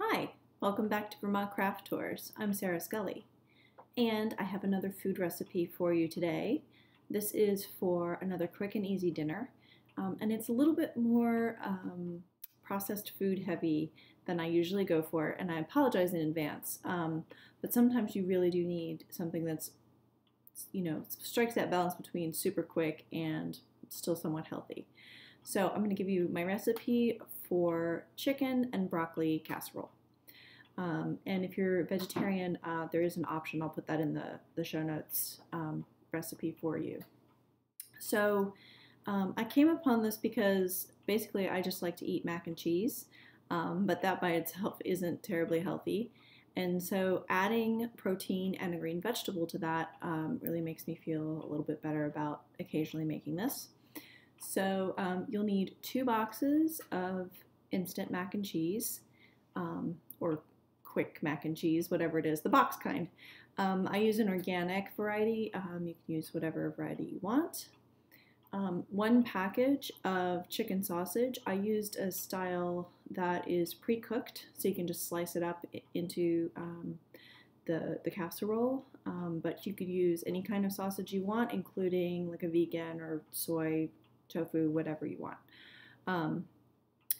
Hi, welcome back to Vermont Craft Tours. I'm Sarah Scully, and I have another food recipe for you today. This is for another quick and easy dinner, and it's a little bit more processed food heavy than I usually go for, and I apologize in advance, but sometimes you really do need something that's, you know, strikes that balance between super quick and still somewhat healthy. So I'm going to give you my recipe for chicken and broccoli casserole. And if you're a vegetarian, there is an option. I'll put that in the show notes recipe for you. So I came upon this because basically I just like to eat mac and cheese, but that by itself isn't terribly healthy. And so adding protein and a green vegetable to that really makes me feel a little bit better about occasionally making this. So you'll need 2 boxes of instant mac and cheese, or quick mac and cheese, whatever it is, the box kind. I use an organic variety. You can use whatever variety you want. 1 package of chicken sausage. I used a style that is pre-cooked, so you can just slice it up into the casserole, but you could use any kind of sausage you want, including like a vegan or soy, tofu, whatever you want.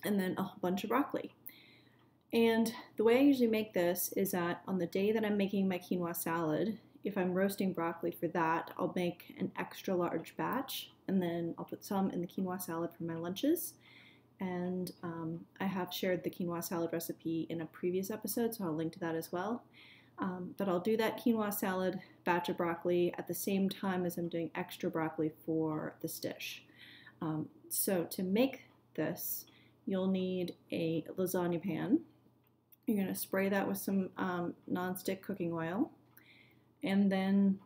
And then a whole bunch of broccoli. And the way I usually make this is that on the day that I'm making my quinoa salad, if I'm roasting broccoli for that, I'll make an extra large batch, and then I'll put some in the quinoa salad for my lunches. And I have shared the quinoa salad recipe in a previous episode, so I'll link to that as well. But I'll do that quinoa salad batch of broccoli at the same time as I'm doing extra broccoli for this dish. So to make this, you'll need a lasagna pan. You're going to spray that with some nonstick cooking oil, and then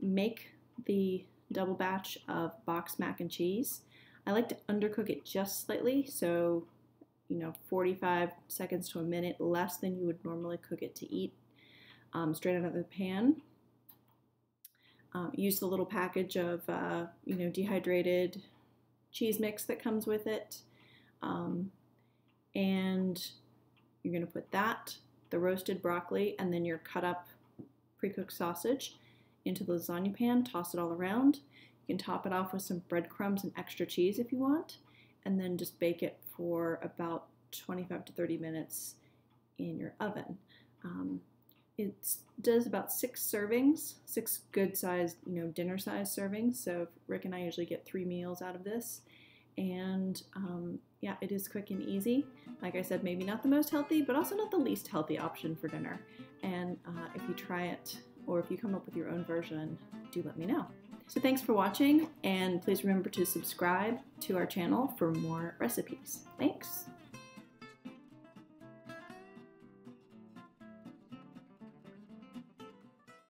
make the double batch of boxed mac and cheese. I like to undercook it just slightly, so, you know, 45 seconds to a minute less than you would normally cook it to eat, straight out of the pan. Use the little package of, you know, dehydrated cheese mix that comes with it, and you're going to put that, the roasted broccoli, and then your cut up pre-cooked sausage into the lasagna pan, toss it all around. You can top it off with some breadcrumbs and extra cheese if you want, and then just bake it for about 25 to 30 minutes in your oven. It does about 6 servings, 6 good-sized, you know, dinner-sized servings. So Rick and I usually get 3 meals out of this. And yeah, it is quick and easy. Like I said, maybe not the most healthy, but also not the least healthy option for dinner. And if you try it, or if you come up with your own version, do let me know. So thanks for watching, and please remember to subscribe to our channel for more recipes. Thanks.